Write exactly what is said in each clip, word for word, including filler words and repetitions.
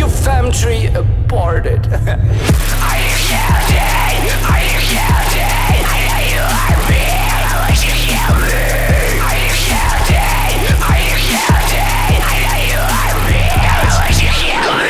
your fam tree aborted. Are you healthy? Are you healthy? I know you are me. Would you heal me? Are you healthy? Are you healthy? I know you are me. Would you heal me?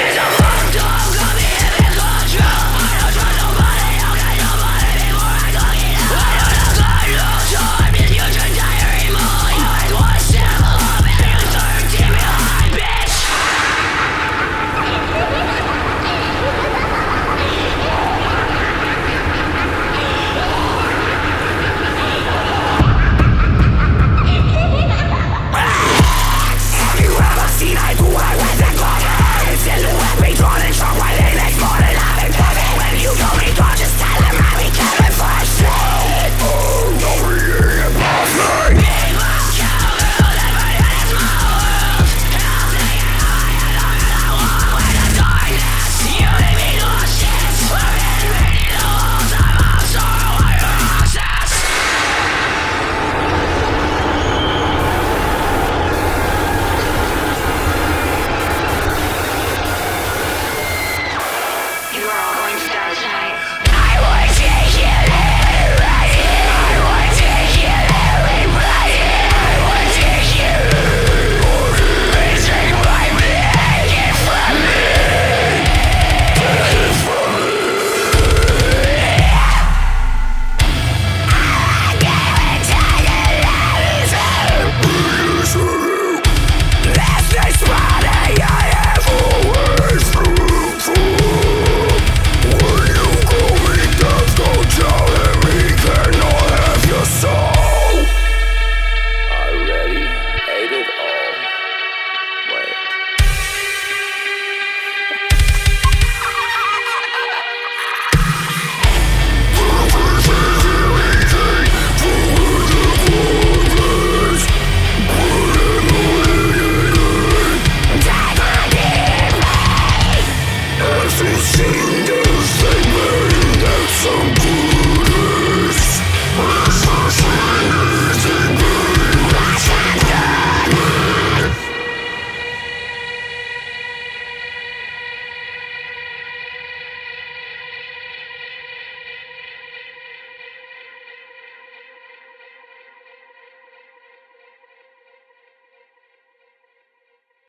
See you.